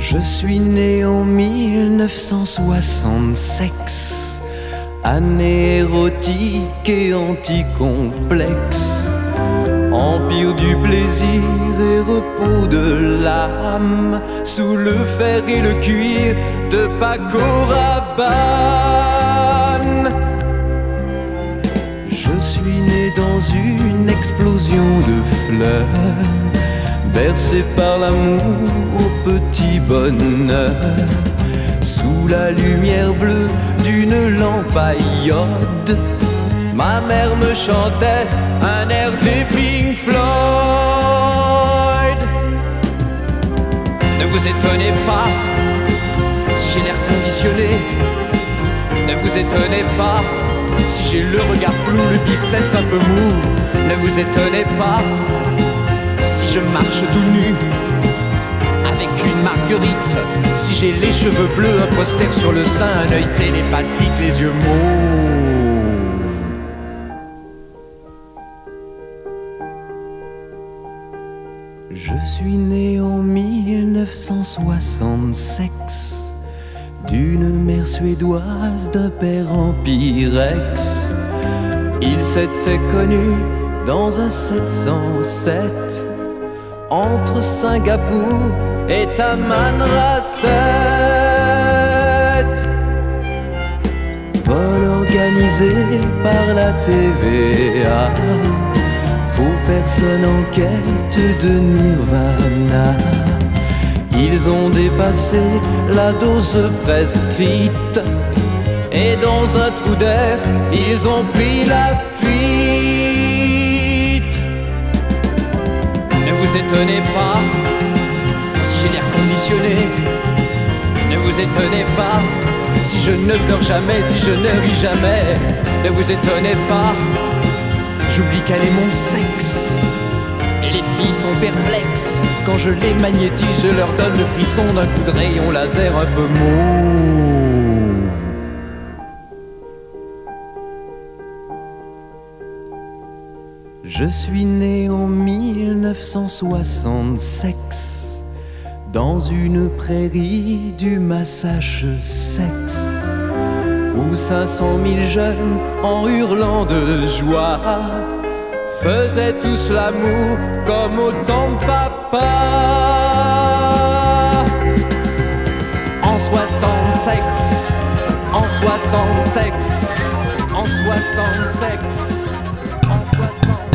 Je suis né en 1966, année érotique et anticomplexe, empire du plaisir et repos de l'âme, sous le fer et le cuir de Paco Rabanne. Je suis né dans une explosion de fleurs, bercé par l'amour au petit bonheur, sous la lumière bleue d'une lampe à iode. Ma mère me chantait un air des Pink Floyd. Ne vous étonnez pas si j'ai l'air conditionné, ne vous étonnez pas si j'ai le regard flou, le biceps un peu mou, ne vous étonnez pas si je marche tout nu avec une marguerite, si j'ai les cheveux bleus, un poster sur le sein, un œil télépathique, les yeux mous. Je suis né en 1966, d'une mère suédoise, d'un père empirex. Ils s'étaient connus dans un 707 entre Singapour et Tamanrasset. Vol organisé par la TVA aux personnes en quête de nirvana. Ils ont dépassé la dose prescrite et dans un trou d'air, ils ont pris la fuite. Ne vous étonnez pas si j'ai l'air conditionné, ne vous étonnez pas si je ne pleure jamais, si je ne ris jamais, ne vous étonnez pas. J'oublie quel est mon sexe, et les filles sont perplexes quand je les magnétise, je leur donne le frisson d'un coup de rayon laser un peu mou. Je suis né en 1966 dans une prairie du Massachusetts, où 500 000 jeunes, en hurlant de joie, faisaient tous l'amour comme au temps de papa. En 66, en 66, en 66, en 66.